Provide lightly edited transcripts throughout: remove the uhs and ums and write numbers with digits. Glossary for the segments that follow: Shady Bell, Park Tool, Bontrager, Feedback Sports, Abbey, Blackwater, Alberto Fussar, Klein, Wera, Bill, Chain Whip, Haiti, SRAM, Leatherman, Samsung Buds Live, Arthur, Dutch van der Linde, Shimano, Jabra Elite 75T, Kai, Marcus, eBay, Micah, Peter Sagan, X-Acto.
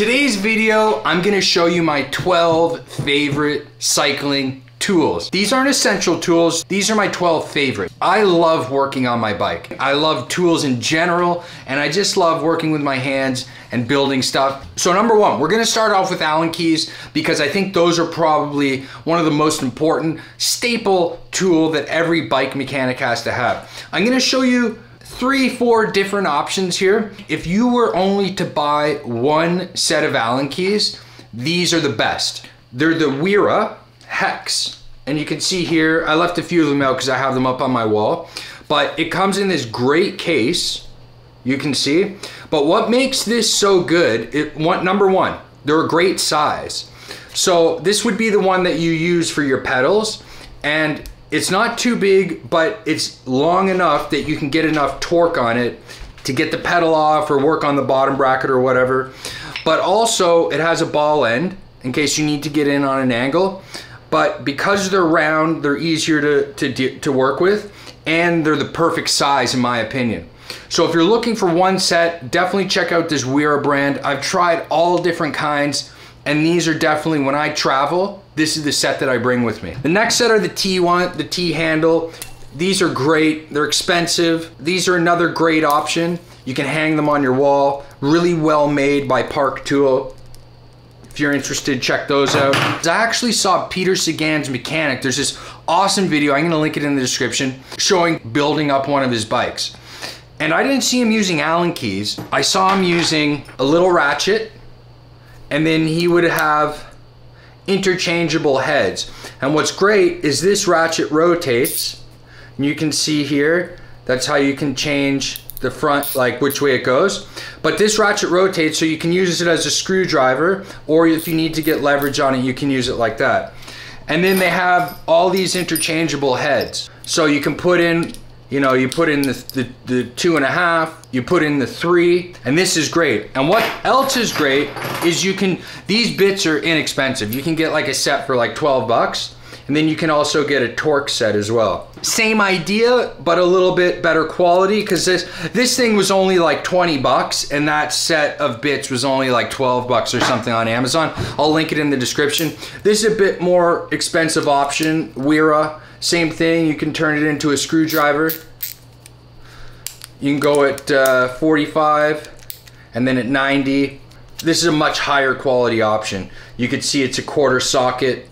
Today's video, I'm gonna show you my 12 favorite cycling tools. These aren't essential tools. These are my 12 favorite. I love working on my bike. I love tools in general, and I just love working with my hands and building stuff. So number one, we're gonna start off with Allen keys because I think those are probably one of the most important staple tool that every bike mechanic has to have. I'm gonna show you three or four different options here. If you were only to buy one set of Allen keys, these are the best. They're the Wera Hex, and you can see here I left a few of them out because I have them up on my wall, but it comes in this great case, you can see. But what makes this so good, number one, they're a great size. So this would be the one that you use for your pedals, and it's not too big, but it's long enough that you can get enough torque on it to get the pedal off or work on the bottom bracket or whatever. But also it has a ball end in case you need to get in on an angle. But because they're round, they're easier to work with, and they're the perfect size in my opinion. So if you're looking for one set, definitely check out this Wera brand. I've tried all different kinds, and these are definitely, when I travel, this is the set that I bring with me. The next set are the T handle. These are great, they're expensive. These are another great option. You can hang them on your wall. Really well made by Park Tool. If you're interested, check those out. I actually saw Peter Sagan's mechanic. There's this awesome video, I'm gonna link it in the description, showing building up one of his bikes. And I didn't see him using Allen keys. I saw him using a little ratchet, and then he would have interchangeable heads. And what's great is this ratchet rotates, and you can see here, that's how you can change the front, like which way it goes. But this ratchet rotates, so you can use it as a screwdriver, or if you need to get leverage on it, you can use it like that. And then they have all these interchangeable heads. So you can put in, you know, you put in the 2.5, you put in the 3, and this is great. And what else is great is you can, these bits are inexpensive. You can get like a set for like 12 bucks, and then you can also get a torque set as well. Same idea, but a little bit better quality, because this thing was only like 20 bucks, and that set of bits was only like 12 bucks or something on Amazon. I'll link it in the description. This is a bit more expensive option, Wera. Same thing, you can turn it into a screwdriver. You can go at 45 and then at 90. This is a much higher quality option. You can see it's a quarter socket.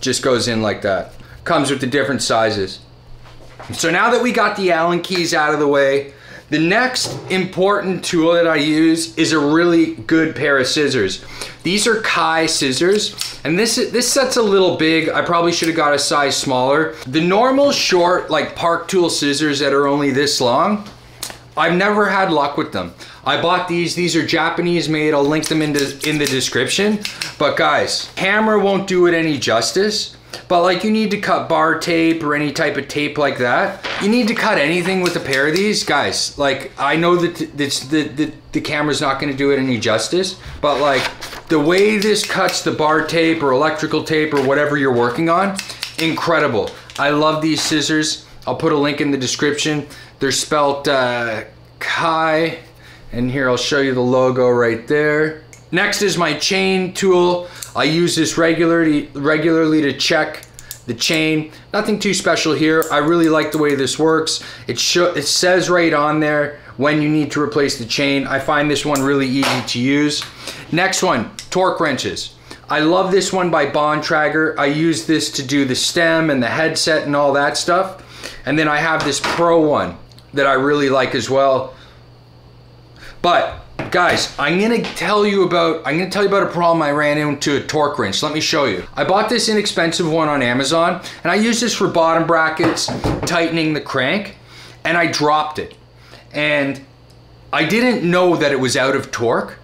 Just goes in like that. Comes with the different sizes. So now that we got the Allen keys out of the way, the next important tool that I use is a really good pair of scissors. These are Kai scissors, and this set's a little big. I probably should have got a size smaller. The normal short, like Park Tool scissors that are only this long, I've never had luck with them. I bought these are Japanese made. I'll link them in the description. But guys, hammer won't do it any justice. But like, you need to cut bar tape or any type of tape like that. You need to cut anything with a pair of these. Guys, like, I know that the camera's not gonna do it any justice, but like, the way this cuts the bar tape or electrical tape or whatever you're working on, incredible. I love these scissors. I'll put a link in the description. They're spelt Kai, and here I'll show you the logo right there. Next is my chain tool. I use this regularly to check the chain. Nothing too special here. I really like the way this works. It says right on there when you need to replace the chain. I find this one really easy to use. Next one, torque wrenches. I love this one by Bontrager. I use this to do the stem and the headset and all that stuff. And then I have this Pro one that I really like as well. But guys, I'm gonna tell you about a problem I ran into a torque wrench. Let me show you. I bought this inexpensive one on Amazon, and I use this for bottom brackets, tightening the crank, and I dropped it. And I didn't know that it was out of torque,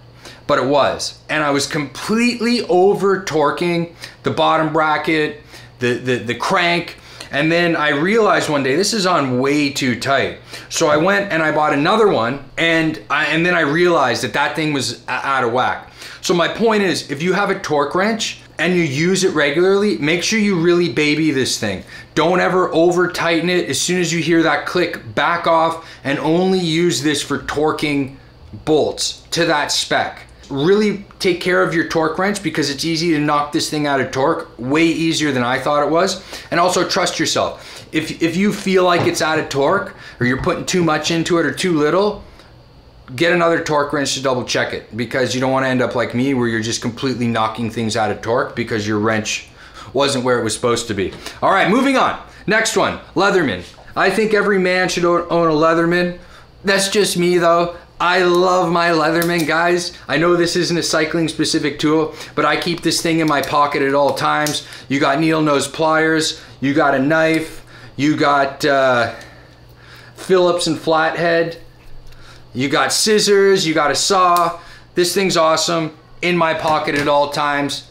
but it was. And I was completely over torquing the bottom bracket, the crank, and then I realized one day, this is on way too tight. So I went and I bought another one, and then I realized that thing was out of whack. So my point is, if you have a torque wrench and you use it regularly, make sure you really baby this thing. Don't ever over tighten it. As soon as you hear that click, back off, and only use this for torquing bolts to that spec. Really take care of your torque wrench, because it's easy to knock this thing out of torque, way easier than I thought it was. And also trust yourself. If you feel like it's out of torque, or you're putting too much into it or too little, get another torque wrench to double check it, because you don't want to end up like me where you're just completely knocking things out of torque because your wrench wasn't where it was supposed to be. All right, moving on. Next one, Leatherman. I think every man should own a Leatherman. That's just me though. I love my Leatherman, guys. I know this isn't a cycling specific tool, but I keep this thing in my pocket at all times. You got needle nose pliers, you got a knife, you got Phillips and flathead, you got scissors, you got a saw. This thing's awesome, in my pocket at all times.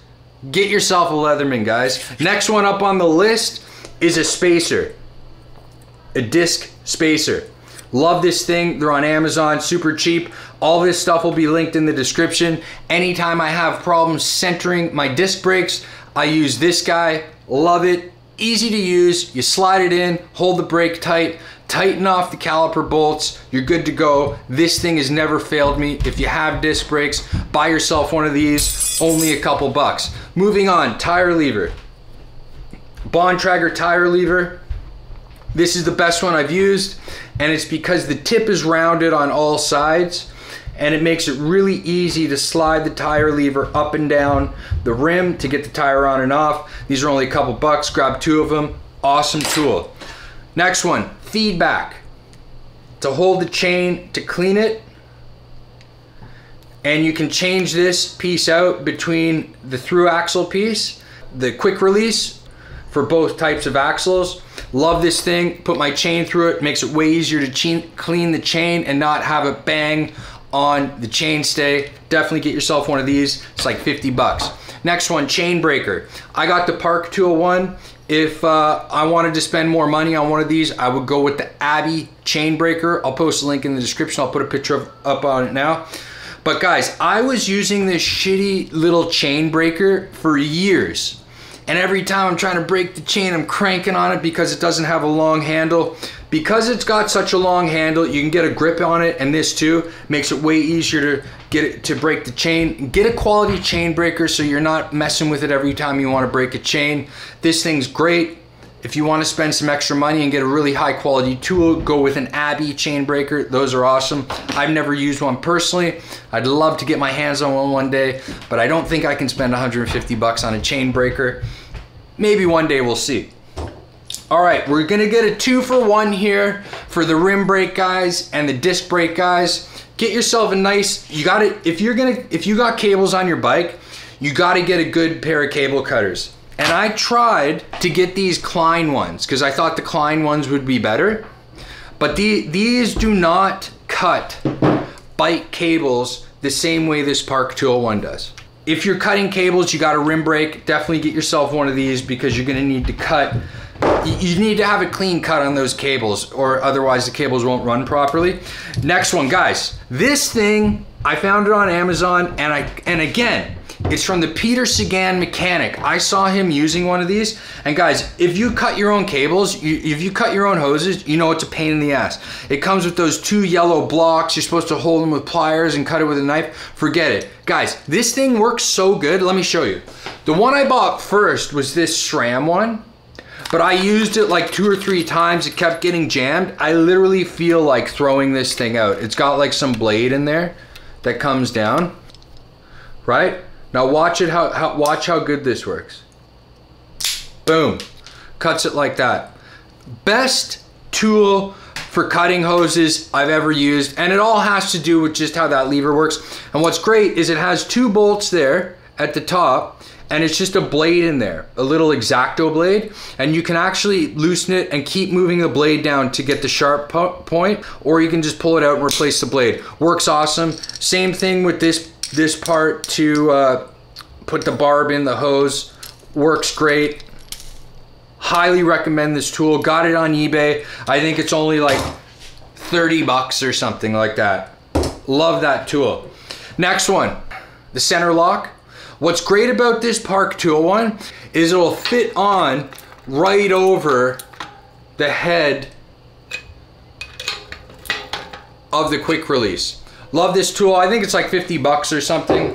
Get yourself a Leatherman, guys. Next one up on the list is a spacer, a disc spacer. Love this thing. They're on Amazon, super cheap. All this stuff will be linked in the description. Anytime I have problems centering my disc brakes, I use this guy. Love it. Easy to use. You slide it in, hold the brake tight, tighten off the caliper bolts. You're good to go. This thing has never failed me. If you have disc brakes, buy yourself one of these. Only a couple bucks. Moving on, tire lever. Bontrager tire lever. This is the best one I've used, and it's because the tip is rounded on all sides, and it makes it really easy to slide the tire lever up and down the rim to get the tire on and off. These are only a couple bucks. Grab two of them. Awesome tool. Next one, feedback. To hold the chain to clean it, and you can change this piece out between the through axle piece, the quick release for both types of axles. Love this thing. Put my chain through it. Makes it way easier to clean the chain and not have it bang on the chainstay. Definitely get yourself one of these. It's like 50 bucks. Next one, chain breaker. I got the Park Tool one. If I wanted to spend more money on one of these, I would go with the Abbey chain breaker. I'll post a link in the description. I'll put a picture up on it now. But guys, I was using this shitty little chain breaker for years. And every time I'm trying to break the chain, I'm cranking on it because it doesn't have a long handle. Because it's got such a long handle, you can get a grip on it, and this too makes it way easier to get it to break the chain. Get a quality chain breaker so you're not messing with it every time you want to break a chain. This thing's great. If you want to spend some extra money and get a really high quality tool, go with an Abbey chain breaker. Those are awesome. I've never used one personally. I'd love to get my hands on one day, but I don't think I can spend 150 bucks on a chain breaker. Maybe one day we'll see. All right, we're gonna get a 2-for-1 here for the rim brake guys and the disc brake guys. Get yourself a nice, you got it. If you got cables on your bike, you gotta get a good pair of cable cutters. And I tried to get these Klein ones because I thought the Klein ones would be better. But these do not cut bike cables the same way this Park Tool one does. If you're cutting cables, you got a rim brake, definitely get yourself one of these because you're gonna need to cut. You need to have a clean cut on those cables, or otherwise the cables won't run properly. Next one, guys. This thing, I found it on Amazon, and again, it's from the Peter Sagan mechanic. I saw him using one of these. And guys, if you cut your own cables, if you cut your own hoses, you know it's a pain in the ass. It comes with those two yellow blocks. You're supposed to hold them with pliers and cut it with a knife. Forget it. Guys, this thing works so good. Let me show you. The one I bought first was this SRAM one, but I used it like 2 or 3 times. It kept getting jammed. I literally feel like throwing this thing out. It's got like some blade in there that comes down, right? Now watch it, watch how good this works. Boom, cuts it like that. Best tool for cutting hoses I've ever used, and it all has to do with just how that lever works. And what's great is it has 2 bolts there at the top, and it's just a blade in there, a little X-Acto blade, and you can actually loosen it and keep moving the blade down to get the sharp point, or you can just pull it out and replace the blade. Works awesome. Same thing with this part to put the barb in the hose. Works great. Highly recommend this tool. Got it on eBay. I think it's only like 30 bucks or something like that. Love that tool. Next one, the center lock. What's great about this Park Tool one is it'll fit on right over the head of the quick release. Love this tool. I think it's like 50 bucks or something.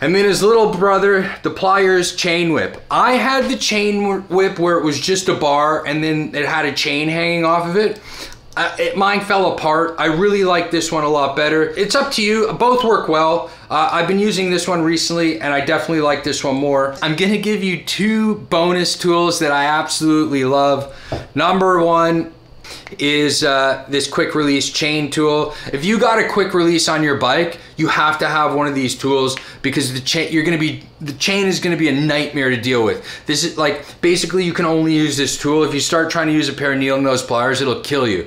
And then his little brother, the pliers chain whip. I had the chain whip where it was just a bar and then it had a chain hanging off of it. Mine fell apart. I really like this one a lot better. It's up to you. Both work well. I've been using this one recently and I definitely like this one more. I'm gonna give you two bonus tools that I absolutely love. Number one is this quick release chain tool. If you got a quick release on your bike, you have to have one of these tools because the chain is gonna be a nightmare to deal with. This is like, basically you can only use this tool. If you start trying to use a pair of needle nose pliers, it'll kill you.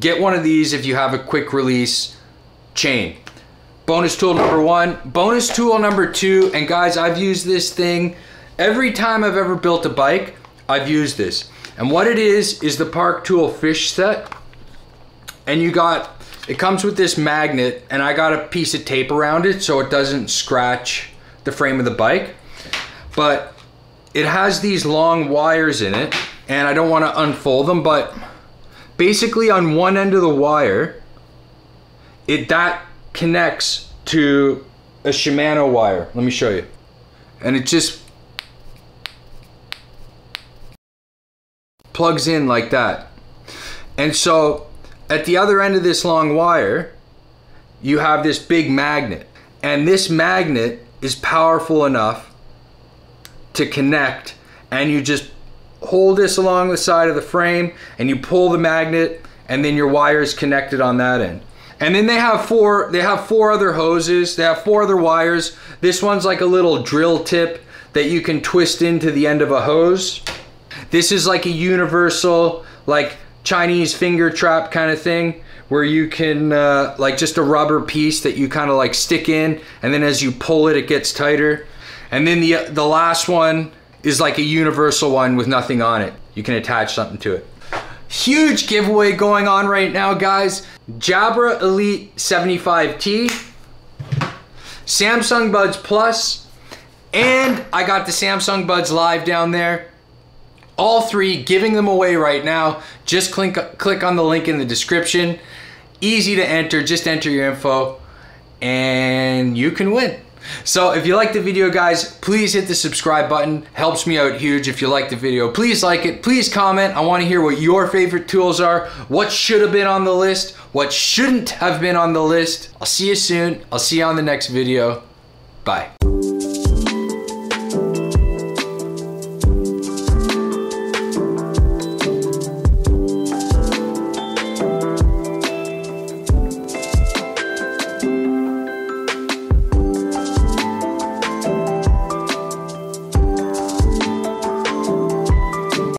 Get one of these if you have a quick release chain. Bonus tool number one. Bonus tool number two, and guys, I've used this thing every time I've ever built a bike, I've used this. And what it is the Park Tool fish set. And you got, it comes with this magnet and I got a piece of tape around it so it doesn't scratch the frame of the bike. But it has these long wires in it and I don't want to unfold them, but basically on one end of the wire, that connects to a Shimano wire. Let me show you. And it just plugs in like that. And so at the other end of this long wire, you have this big magnet. And this magnet is powerful enough to connect. And you just hold this along the side of the frame and you pull the magnet and then your wire is connected on that end. And then they have four other hoses. They have four other wires. This one's like a little drill tip that you can twist into the end of a hose. This is like a universal, like Chinese finger trap kind of thing where you can like just a rubber piece that you kind of like stick in and then as you pull it, it gets tighter. And then the last one is like a universal one with nothing on it. You can attach something to it. Huge giveaway going on right now, guys. Jabra Elite 75T, Samsung Buds Plus, and I got the Samsung Buds Live down there. All three, giving them away right now. Just click on the link in the description. Easy to enter, just enter your info and you can win. So if you like the video, guys, please hit the subscribe button. Helps me out huge. If you like the video, please like it, please comment. I want to hear what your favorite tools are, what should have been on the list, what shouldn't have been on the list. I'll see you soon. I'll see you on the next video. Bye.